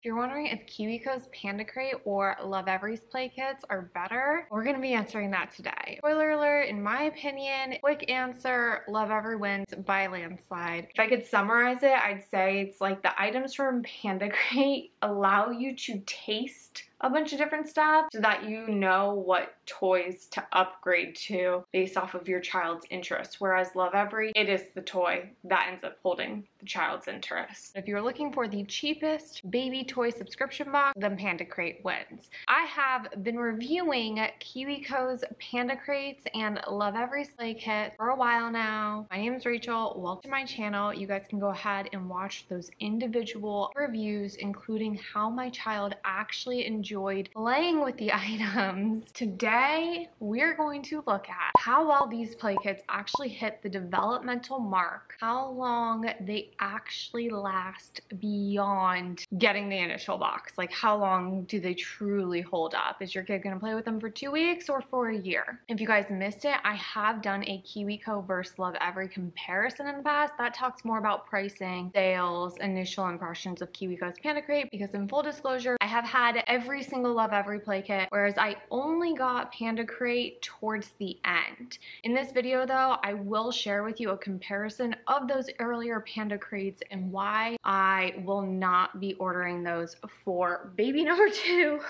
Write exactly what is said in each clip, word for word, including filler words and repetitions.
If you're wondering if KiwiCo's Panda Crate or Lovevery's Play Kits are better, we're going to be answering that today. Spoiler alert, in my opinion, quick answer, Lovevery wins by landslide. If I could summarize it, I'd say it's like the items from Panda Crate allow you to taste a bunch of different stuff so that you know what toys to upgrade to based off of your child's interests, whereas Lovevery, it is the toy that ends up holding the child's interest. If you're looking for the cheapest baby toy subscription box, then Panda Crate wins. I have been reviewing KiwiCo's Panda Crates and Lovevery's Play Kit for a while now. My name is Rachel. Welcome to my channel. You guys can go ahead and watch those individual reviews, including how my child actually enjoyed enjoyed playing with the items. Today, we're going to look at how well these play kits actually hit the developmental mark, how long they actually last beyond getting the initial box. Like, how long do they truly hold up? Is your kid gonna play with them for two weeks or for a year? If you guys missed it, I have done a KiwiCo versus Lovevery comparison in the past. That talks more about pricing, sales, initial impressions of KiwiCo's Panda Crate, because in full disclosure, I have had every Every single Lovevery play kit, whereas I only got Panda Crate towards the end. In this video though, I will share with you a comparison of those earlier Panda Crates and why I will not be ordering those for baby number two,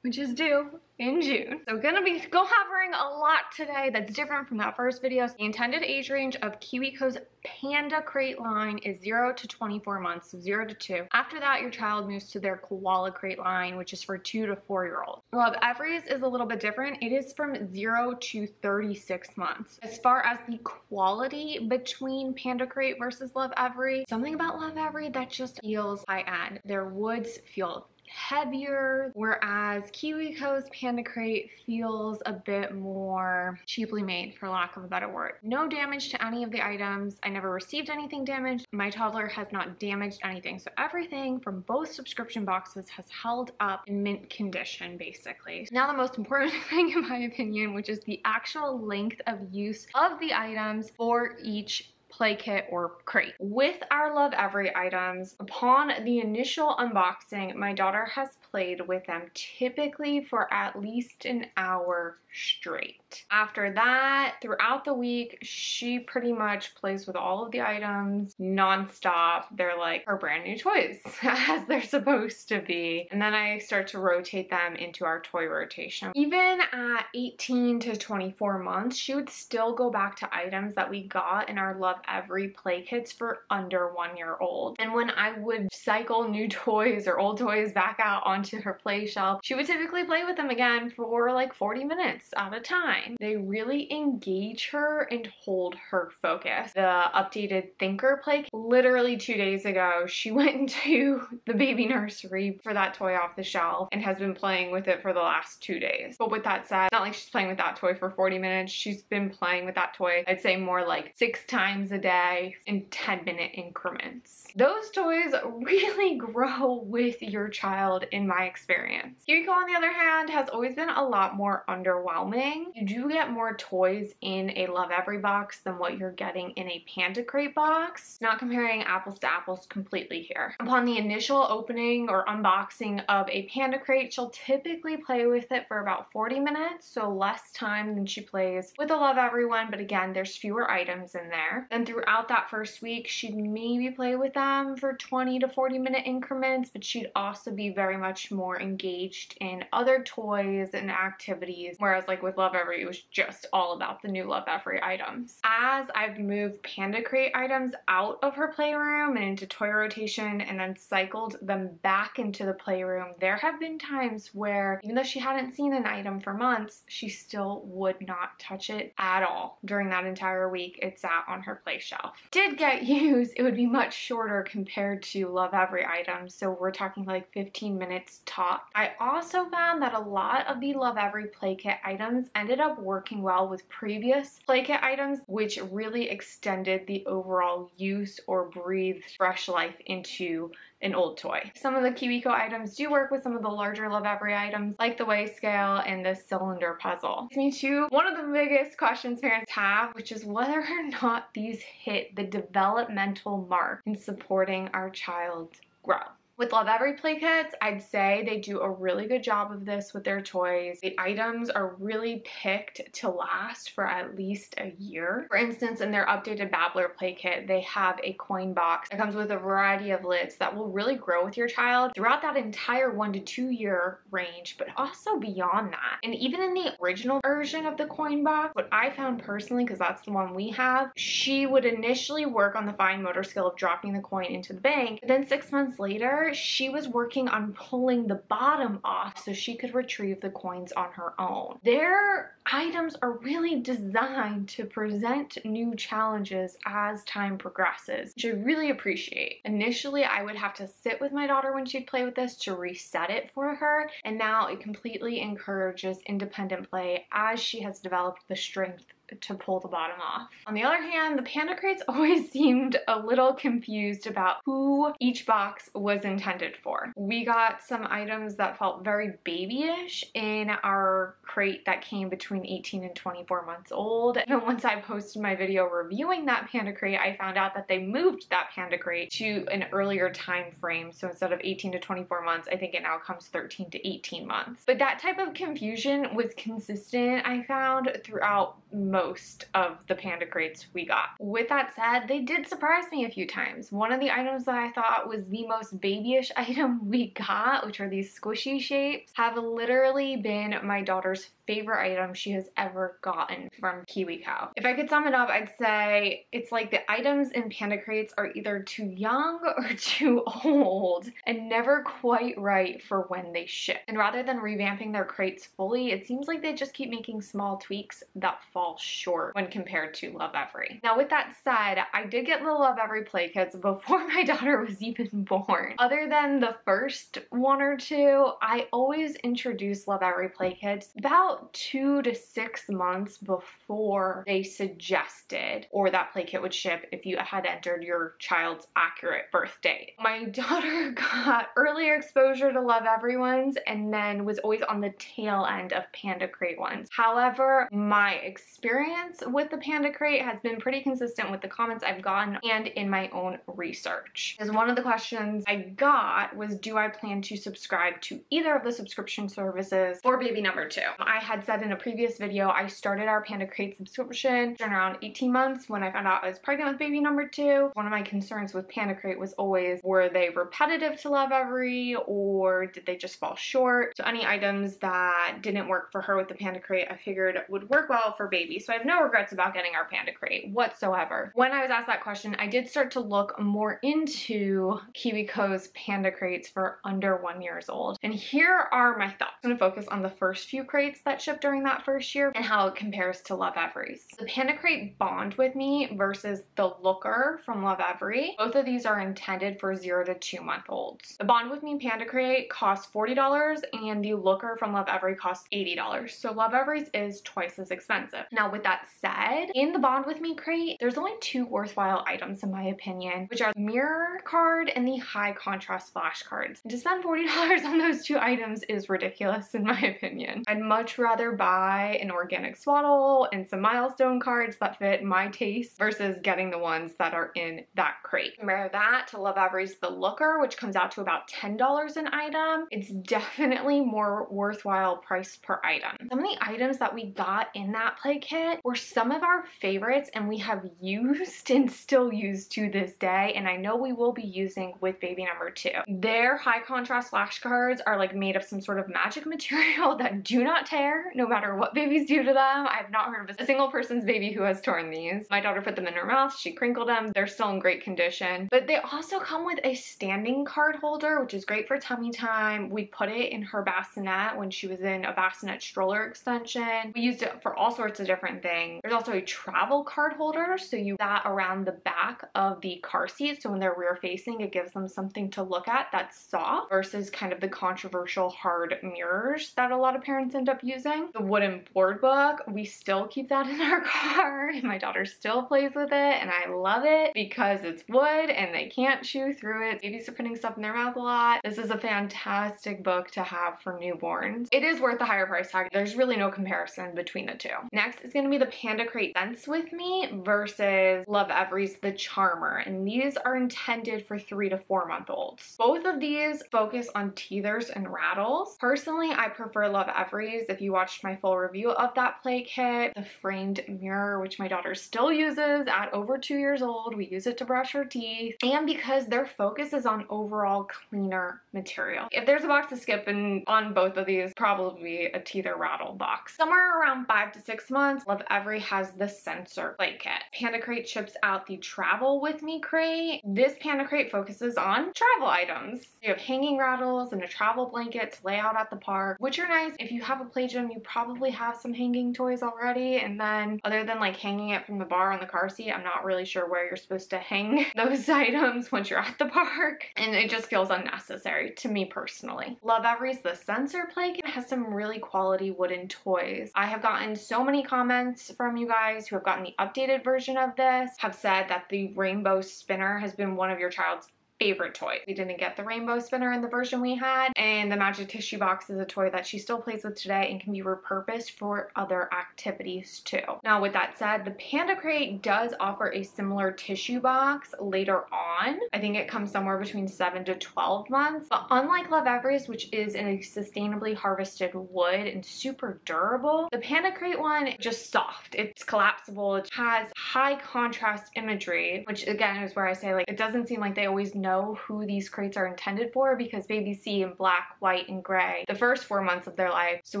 which is due in June. So gonna be go covering a lot today that's different from that first video. So the intended age range of KiwiCo's Panda Crate line is zero to twenty-four months, so zero to two. After that, your child moves to their Koala Crate line, which is for two to four year olds. Lovevery's is a little bit different. It is from zero to thirty-six months. As far as the quality between Panda Crate versus Lovevery, something about Lovevery that just feels high end. Their woods feel heavier, whereas KiwiCo's Panda Crate feels a bit more cheaply made, for lack of a better word. No damage to any of the items. I never received anything damaged. My toddler has not damaged anything, so everything from both subscription boxes has held up in mint condition, basically. Now the most important thing, in my opinion, which is the actual length of use of the items for each play kit or crate. With our Lovevery items, upon the initial unboxing, my daughter has played with them typically for at least an hour straight. After that, throughout the week, she pretty much plays with all of the items nonstop. They're like her brand new toys, as they're supposed to be. And then I start to rotate them into our toy rotation. Even at eighteen to twenty-four months, she would still go back to items that we got in our Lovevery Every play kits for under one year old. And when I would cycle new toys or old toys back out onto her play shelf, she would typically play with them again for like forty minutes at a time. They really engage her and hold her focus. The updated TinkerPlay, literally two days ago, she went to the baby nursery for that toy off the shelf and has been playing with it for the last two days. But with that said, it's not like she's playing with that toy for forty minutes. She's been playing with that toy, I'd say more like six times a day in ten minute increments. Those toys really grow with your child, in my experience. KiwiCo, on the other hand, has always been a lot more underwhelming. You do get more toys in a Lovevery box than what you're getting in a Panda Crate box. Not comparing apples to apples completely here. Upon the initial opening or unboxing of a Panda Crate, she'll typically play with it for about forty minutes, so less time than she plays with a Lovevery one, but again, there's fewer items in there. And throughout that first week, she'd maybe play with them for twenty to forty minute increments, but she'd also be very much more engaged in other toys and activities. Whereas like with Lovevery, it was just all about the new Lovevery items. As I've moved Panda Crate items out of her playroom and into toy rotation and then cycled them back into the playroom, there have been times where even though she hadn't seen an item for months, she still would not touch it at all during that entire week it sat on her play shelf. Did get used, it would be much shorter compared to Lovevery items, so we're talking like fifteen minutes top. I also found that a lot of the Lovevery play kit items ended up working well with previous play kit items, which really extended the overall use or breathed fresh life into an old toy. Some of the KiwiCo items do work with some of the larger Lovevery items, like the weigh scale and the cylinder puzzle. Me too. One of the biggest questions parents have, which is whether or not these hit the developmental mark in supporting our child's growth. With Lovevery Play Kits, I'd say they do a really good job of this with their toys. The items are really picked to last for at least a year. For instance, in their updated Babbler Play Kit, they have a coin box that comes with a variety of lids that will really grow with your child throughout that entire one to two year range, but also beyond that. And even in the original version of the coin box, what I found personally, because that's the one we have, she would initially work on the fine motor skill of dropping the coin into the bank, but then six months later, she was working on pulling the bottom off so she could retrieve the coins on her own. Their items are really designed to present new challenges as time progresses, which I really appreciate. Initially, I would have to sit with my daughter when she'd play with this to reset it for her, and now it completely encourages independent play as she has developed the strength to pull the bottom off. On the other hand, the Panda Crates always seemed a little confused about who each box was intended for. We got some items that felt very babyish in our crate that came between eighteen and twenty-four months old. And once I posted my video reviewing that Panda Crate, I found out that they moved that Panda Crate to an earlier time frame. So instead of eighteen to twenty-four months, I think it now comes thirteen to eighteen months. But that type of confusion was consistent, I found, throughout most most of the Panda Crates we got. With that said, they did surprise me a few times. One of the items that I thought was the most babyish item we got, which are these squishy shapes, have literally been my daughter's favorite item she has ever gotten from KiwiCo. If I could sum it up, I'd say it's like the items in Panda Crates are either too young or too old and never quite right for when they ship. And rather than revamping their crates fully, it seems like they just keep making small tweaks that fall short short when compared to Lovevery. Now with that said, I did get the Lovevery Play Kits before my daughter was even born. Other than the first one or two, I always introduce Lovevery Play Kits about two to six months before they suggested or that play kit would ship if you had entered your child's accurate birth date. My daughter got earlier exposure to Lovevery ones and then was always on the tail end of Panda Crate ones. However, my experience Experience with the Panda Crate has been pretty consistent with the comments I've gotten and in my own research. Because one of the questions I got was, do I plan to subscribe to either of the subscription services for baby number two? I had said in a previous video, I started our Panda Crate subscription around eighteen months when I found out I was pregnant with baby number two. One of my concerns with Panda Crate was always, were they repetitive to Lovevery or did they just fall short? So any items that didn't work for her with the Panda Crate, I figured would work well for baby. So I have no regrets about getting our Panda Crate whatsoever. When I was asked that question, I did start to look more into KiwiCo's Panda Crates for under one years old. And here are my thoughts. I'm gonna focus on the first few crates that shipped during that first year and how it compares to Lovevery's. The Panda Crate Bond With Me versus the Looker from Lovevery. Both of these are intended for zero to two month olds. The Bond With Me Panda Crate costs forty dollars and the Looker from Lovevery costs eighty dollars. So Lovevery's is twice as expensive. Now, with that said, in the Bond With Me crate, there's only two worthwhile items in my opinion, which are the mirror card and the high contrast flash cards. And to spend forty dollars on those two items is ridiculous in my opinion. I'd much rather buy an organic swaddle and some milestone cards that fit my taste versus getting the ones that are in that crate. Compare that to Lovevery's The Looker, which comes out to about ten dollars an item. It's definitely more worthwhile price per item. Some of the items that we got in that play kit were some of our favorites and we have used and still use to this day, and I know we will be using with baby number two. Their high contrast flashcards are like made of some sort of magic material that do not tear no matter what babies do to them. I've not heard of a single person's baby who has torn these. My daughter put them in her mouth, she crinkled them, they're still in great condition. But they also come with a standing card holder, which is great for tummy time. We put it in her bassinet when she was in a bassinet stroller extension. We used it for all sorts of different thing. There's also a travel card holder, so you that around the back of the car seat, so when they're rear facing it gives them something to look at that's soft versus kind of the controversial hard mirrors that a lot of parents end up up using. The wooden board book, we still keep that in our car and my daughter still plays with it and I love it because it's wood and they can't chew through it. Babies are putting stuff in their mouth a lot. This is a fantastic book to have for newborns. It is worth the higher price tag. There's really no comparison between the two. Next is gonna be the Panda Crate Sense With Me versus Lovevery's The Charmer, and these are intended for three to four month olds. Both of these focus on teethers and rattles. Personally, I prefer Lovevery's. If you watched my full review of that play kit, the framed mirror, which my daughter still uses at over two years old, we use it to brush her teeth, and because their focus is on overall cleaner material. If there's a box to skip and on both of these, probably a teether rattle box. Somewhere around five to six months, Lovevery has the sensor play kit. Panda Crate ships out the Travel With Me crate. This Panda Crate focuses on travel items. You have hanging rattles and a travel blanket to lay out at the park, which are nice. If you have a play gym, you probably have some hanging toys already, and then other than like hanging it from the bar on the car seat, I'm not really sure where you're supposed to hang those items once you're at the park, and it just feels unnecessary to me personally. Lovevery's The Sensor Play Kit has some really quality wooden toys. I have gotten so many comments from you guys who have gotten the updated version of this, have said that the rainbow spinner has been one of your child's favorite toy. We didn't get the rainbow spinner in the version we had, and the magic tissue box is a toy that she still plays with today and can be repurposed for other activities too. Now with that said, the Panda Crate does offer a similar tissue box later on. I think it comes somewhere between seven to twelve months, but unlike Lovevery's, which is in a sustainably harvested wood and super durable, the Panda Crate one just soft. It's collapsible. It has high contrast imagery, which again is where I say like it doesn't seem like they always know know who these crates are intended for, because babies see in black, white, and gray the first four months of their life. So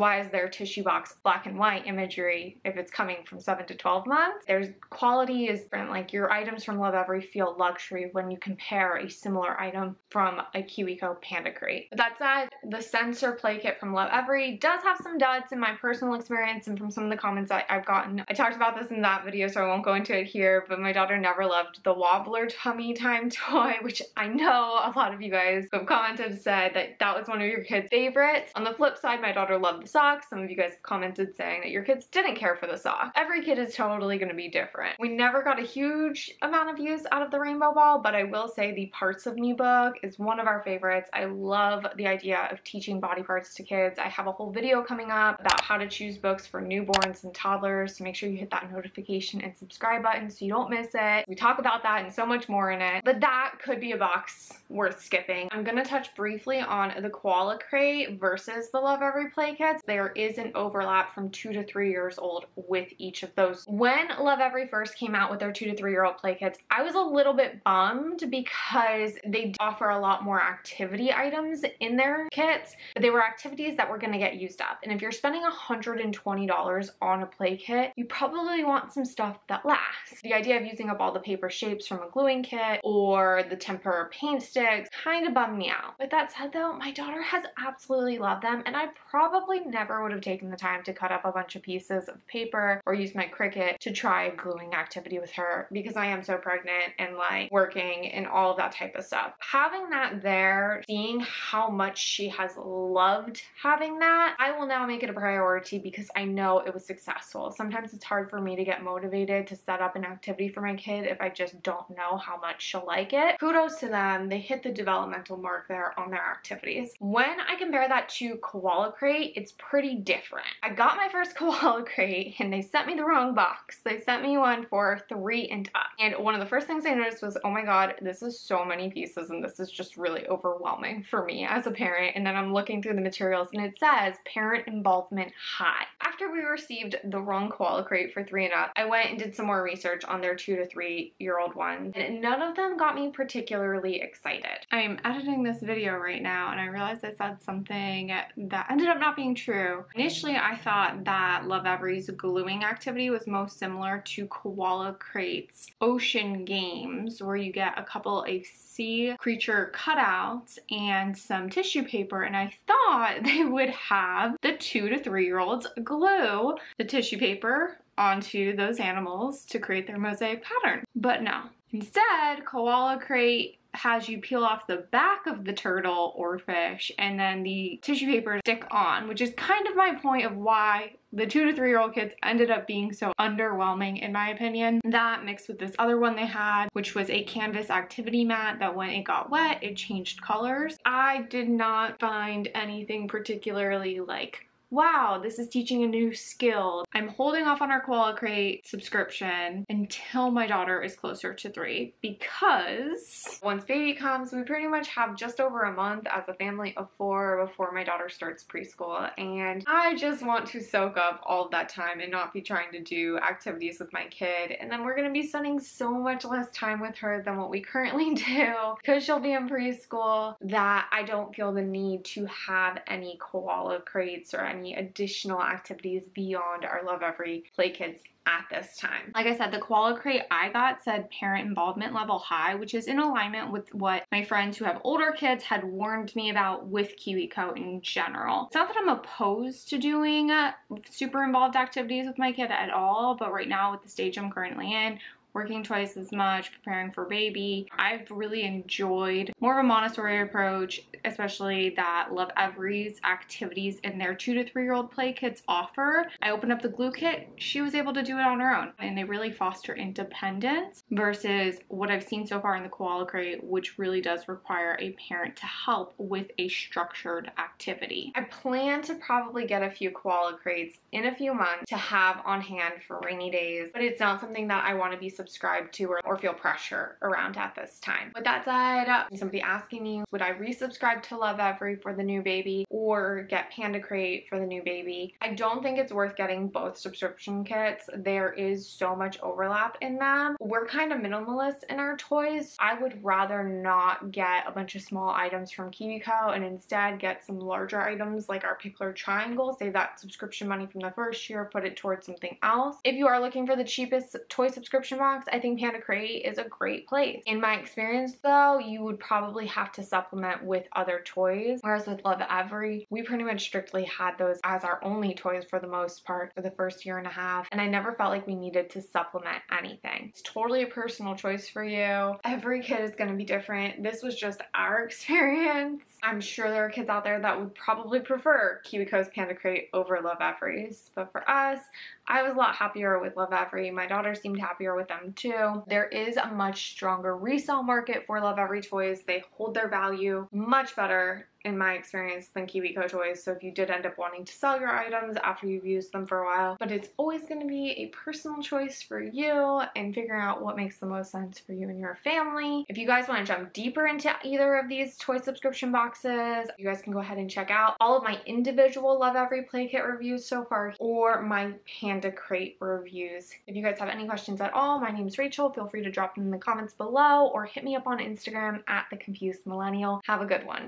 why is their tissue box black and white imagery if it's coming from seven to twelve months? Their quality is different. Like your items from Lovevery feel luxury when you compare a similar item from a KiwiCo Panda Crate. But that said, the Sensor Play Kit from Lovevery does have some duds in my personal experience and from some of the comments I, I've gotten. I talked about this in that video, so I won't go into it here, but my daughter never loved the Wobbler Tummy Time toy, which I know a lot of you guys who have commented said that that was one of your kids' favorites. On the flip side, my daughter loved the sock. Some of you guys commented saying that your kids didn't care for the sock. Every kid is totally going to be different. We never got a huge amount of use out of the rainbow ball, but I will say the Parts of Me book is one of our favorites. I love the idea of teaching body parts to kids. I have a whole video coming up about how to choose books for newborns and toddlers, so make sure you hit that notification and subscribe button so you don't miss it. We talk about that and so much more in it, but that could be a box worth skipping. I'm gonna touch briefly on the Koala Crate versus the Lovevery Play Kits. There is an overlap from two to three years old with each of those. When Lovevery first came out with their two to three year old play kits, I was a little bit bummed because they offer a lot more activity items in their kits, but they were activities that were gonna get used up. And if you're spending one hundred twenty dollars on a play kit, you probably want some stuff that lasts. The idea of using up all the paper shapes from a gluing kit or the temporary her paint sticks kind of bummed me out. With that said though, my daughter has absolutely loved them, and I probably never would have taken the time to cut up a bunch of pieces of paper or use my Cricut to try a gluing activity with her because I am so pregnant and like working and all of that type of stuff. Having that there, seeing how much she has loved having that, I will now make it a priority because I know it was successful. Sometimes it's hard for me to get motivated to set up an activity for my kid if I just don't know how much she'll like it. Kudos to them, they hit the developmental mark there on their activities. When I compare that to Koala Crate, it's pretty different. I got my first Koala Crate and they sent me the wrong box. They sent me one for three and up. And one of the first things I noticed was, oh my god, this is so many pieces and this is just really overwhelming for me as a parent. And then I'm looking through the materials and it says parent involvement high. After we received the wrong Koala Crate for three and up, I went and did some more research on their two to three year old ones, and none of them got me particularly excited. I'm editing this video right now and I realized I said something that ended up not being true. Initially I thought that Lovevery's gluing activity was most similar to Koala Crate's Ocean Games, where you get a couple of sea creature cutouts and some tissue paper, and I thought they would have the two to three year olds glue the tissue paper onto those animals to create their mosaic pattern. But no, Instead, Koala Crate has you peel off the back of the turtle or fish and then the tissue paper stick on, which is kind of my point of why the two to three year old kits ended up being so underwhelming in my opinion. That mixed with this other one they had, which was a canvas activity mat that when it got wet, it changed colors. I did not find anything particularly like, wow, this is teaching a new skill. I'm holding off on our Koala Crate subscription until my daughter is closer to three, because once baby comes, we pretty much have just over a month as a family of four before my daughter starts preschool, and I just want to soak up all of that time and not be trying to do activities with my kid. And then we're going to be spending so much less time with her than what we currently do because she'll be in preschool, that I don't feel the need to have any Koala Crates or any additional activities beyond our Lovevery Play Kits at this time. Like I said, the Koala Crate I got said parent involvement level high, which is in alignment with what my friends who have older kids had warned me about with KiwiCo in general. It's not that I'm opposed to doing uh, super involved activities with my kid at all, but right now with the stage I'm currently in, working twice as much, preparing for baby, I've really enjoyed more of a Montessori approach, especially that Lovevery's activities in their two to three year old play kits offer. I opened up the glue kit, she was able to do it on her own, and they really foster independence versus what I've seen so far in the Koala Crate, which really does require a parent to help with a structured activity. I plan to probably get a few Koala Crates in a few months to have on hand for rainy days, but it's not something that I want to be subscribed subscribe to or, or feel pressure around at this time. With that said, somebody asking me, would I resubscribe to Lovevery for the new baby or get Panda Crate for the new baby? I don't think it's worth getting both subscription kits. There is so much overlap in them. We're kind of minimalist in our toys. I would rather not get a bunch of small items from KiwiCo and instead get some larger items like our Pikler Triangle. Save that subscription money from the first year, put it towards something else. If you are looking for the cheapest toy subscription box, I think Panda Crate is a great place. In my experience though, you would probably have to supplement with other toys, whereas with Lovevery, we pretty much strictly had those as our only toys for the most part for the first year and a half, and I never felt like we needed to supplement anything. It's totally a personal choice for you. Every kid is going to be different. This was just our experience. I'm sure there are kids out there that would probably prefer KiwiCo's Panda Crate over Lovevery's, but for us, I was a lot happier with Lovevery. My daughter seemed happier with them too. There is a much stronger resale market for Lovevery toys. They hold their value much better in my experience than KiwiCo toys, so if you did end up wanting to sell your items after you've used them for a while, but it's always going to be a personal choice for you and figuring out what makes the most sense for you and your family. If you guys want to jump deeper into either of these toy subscription boxes, you guys can go ahead and check out all of my individual Lovevery Play Kit reviews so far or my Panda Crate reviews. If you guys have any questions at all, my name's Rachel. Feel free to drop them in the comments below or hit me up on Instagram at The Confused Millennial. Have a good one.